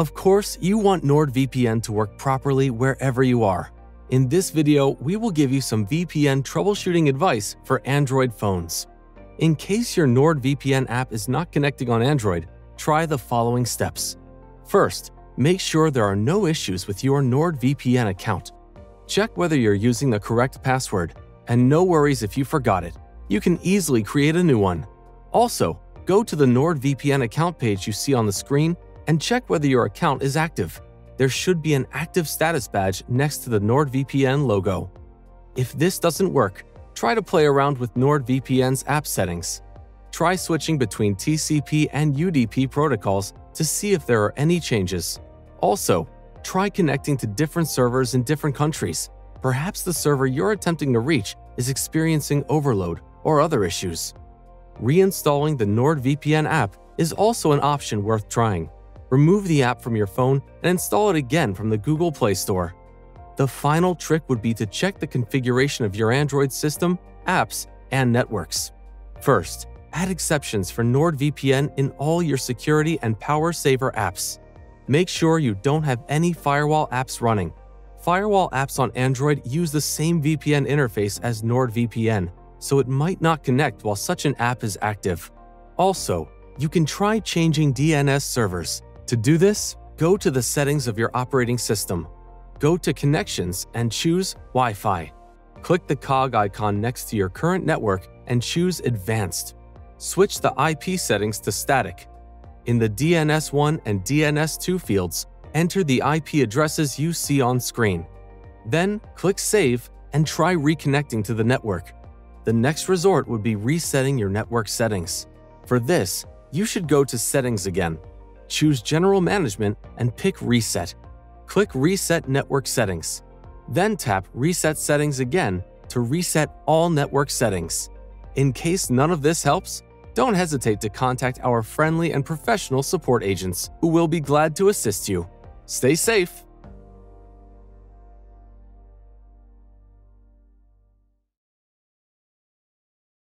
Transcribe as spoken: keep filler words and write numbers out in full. Of course, you want NordVPN to work properly wherever you are. In this video, we will give you some V P N troubleshooting advice for Android phones. In case your NordVPN app is not connecting on Android, try the following steps. First, make sure there are no issues with your NordVPN account. Check whether you're using the correct password, and no worries if you forgot it. You can easily create a new one. Also, go to the NordVPN account page you see on the screen and check whether your account is active. There should be an active status badge next to the NordVPN logo. If this doesn't work, try to play around with NordVPN's app settings. Try switching between T C P and U D P protocols to see if there are any changes. Also, try connecting to different servers in different countries. Perhaps the server you're attempting to reach is experiencing overload or other issues. Reinstalling the NordVPN app is also an option worth trying. Remove the app from your phone and install it again from the Google Play Store. The final trick would be to check the configuration of your Android system, apps, and networks. First, add exceptions for NordVPN in all your security and power saver apps. Make sure you don't have any firewall apps running. Firewall apps on Android use the same V P N interface as NordVPN, so it might not connect while such an app is active. Also, you can try changing D N S servers. To do this, go to the settings of your operating system. Go to Connections and choose Wi-Fi. Click the cog icon next to your current network and choose Advanced. Switch the I P settings to Static. In the D N S one and D N S two fields, enter the I P addresses you see on screen. Then, click Save and try reconnecting to the network. The next resort would be resetting your network settings. For this, you should go to Settings again. Choose General Management and pick Reset. Click Reset Network Settings. Then tap Reset Settings again to reset all network settings. In case none of this helps, don't hesitate to contact our friendly and professional support agents, who will be glad to assist you. Stay safe!